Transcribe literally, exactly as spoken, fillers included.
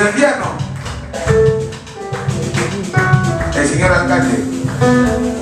en el invierno. El señor alcalde.